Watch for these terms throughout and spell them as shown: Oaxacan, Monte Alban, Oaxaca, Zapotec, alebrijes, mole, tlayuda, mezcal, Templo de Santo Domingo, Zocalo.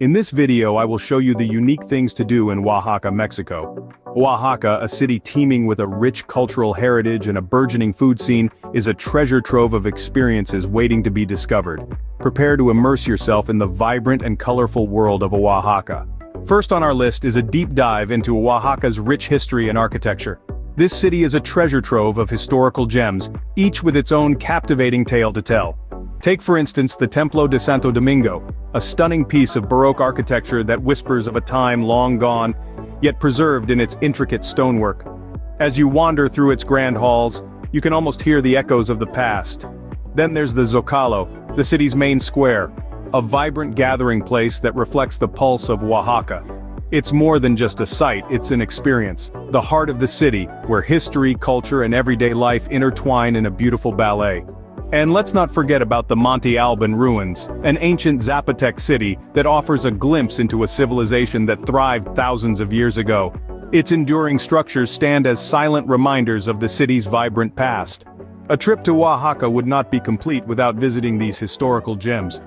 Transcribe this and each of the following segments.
In this video I will show you the unique things to do in Oaxaca, Mexico. Oaxaca, a city teeming with a rich cultural heritage and a burgeoning food scene, is a treasure trove of experiences waiting to be discovered. Prepare to immerse yourself in the vibrant and colorful world of Oaxaca. First on our list is a deep dive into Oaxaca's rich history and architecture. This city is a treasure trove of historical gems, each with its own captivating tale to tell. Take for instance the Templo de Santo Domingo, a stunning piece of Baroque architecture that whispers of a time long gone, yet preserved in its intricate stonework. As you wander through its grand halls, you can almost hear the echoes of the past. Then there's the Zocalo, the city's main square, a vibrant gathering place that reflects the pulse of Oaxaca. It's more than just a sight, it's an experience, the heart of the city, where history, culture, and everyday life intertwine in a beautiful ballet. And let's not forget about the Monte Alban ruins, an ancient Zapotec city that offers a glimpse into a civilization that thrived thousands of years ago. Its enduring structures stand as silent reminders of the city's vibrant past. A trip to Oaxaca would not be complete without visiting these historical gems.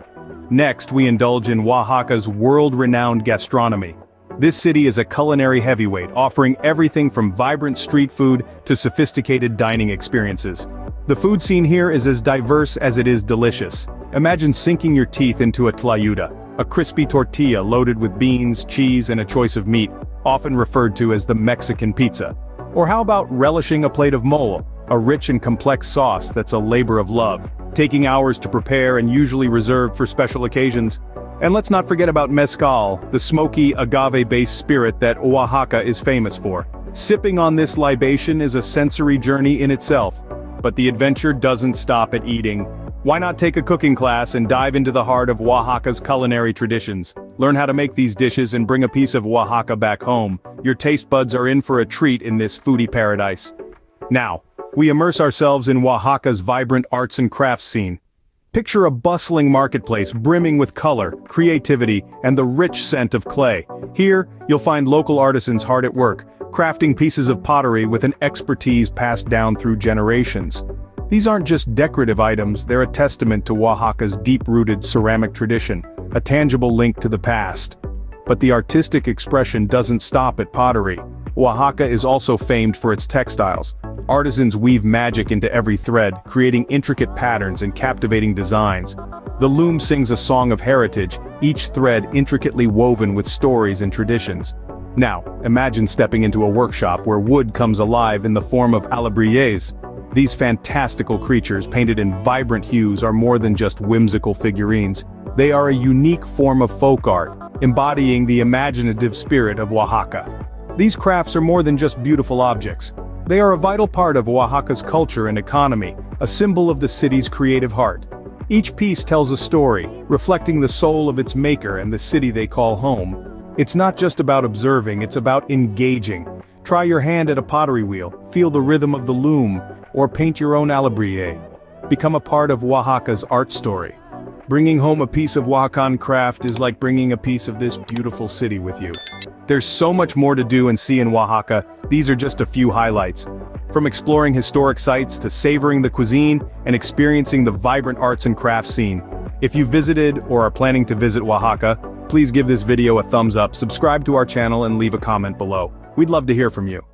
Next, we indulge in Oaxaca's world-renowned gastronomy. This city is a culinary heavyweight, offering everything from vibrant street food to sophisticated dining experiences. The food scene here is as diverse as it is delicious. Imagine sinking your teeth into a tlayuda, a crispy tortilla loaded with beans, cheese, and a choice of meat, often referred to as the Mexican pizza. Or how about relishing a plate of mole, a rich and complex sauce that's a labor of love, taking hours to prepare and usually reserved for special occasions. And let's not forget about mezcal, the smoky, agave-based spirit that Oaxaca is famous for. Sipping on this libation is a sensory journey in itself. But the adventure doesn't stop at eating. Why not take a cooking class and dive into the heart of Oaxaca's culinary traditions? Learn how to make these dishes and bring a piece of Oaxaca back home. Your taste buds are in for a treat in this foodie paradise. Now, we immerse ourselves in Oaxaca's vibrant arts and crafts scene. Picture a bustling marketplace brimming with color, creativity, and the rich scent of clay. Here, you'll find local artisans hard at work, crafting pieces of pottery with an expertise passed down through generations. These aren't just decorative items, they're a testament to Oaxaca's deep-rooted ceramic tradition, a tangible link to the past. But the artistic expression doesn't stop at pottery. Oaxaca is also famed for its textiles. Artisans weave magic into every thread, creating intricate patterns and captivating designs. The loom sings a song of heritage, each thread intricately woven with stories and traditions. Now, imagine stepping into a workshop where wood comes alive in the form of alebrijes. These fantastical creatures painted in vibrant hues are more than just whimsical figurines. They are a unique form of folk art, embodying the imaginative spirit of Oaxaca. These crafts are more than just beautiful objects. They are a vital part of Oaxaca's culture and economy, a symbol of the city's creative heart. Each piece tells a story, reflecting the soul of its maker and the city they call home. It's not just about observing, it's about engaging. Try your hand at a pottery wheel, feel the rhythm of the loom, or paint your own alebrije. Become a part of Oaxaca's art story. Bringing home a piece of Oaxacan craft is like bringing a piece of this beautiful city with you. There's so much more to do and see in Oaxaca, these are just a few highlights. From exploring historic sites to savoring the cuisine and experiencing the vibrant arts and crafts scene. If you visited or are planning to visit Oaxaca, please give this video a thumbs up, subscribe to our channel and leave a comment below. We'd love to hear from you.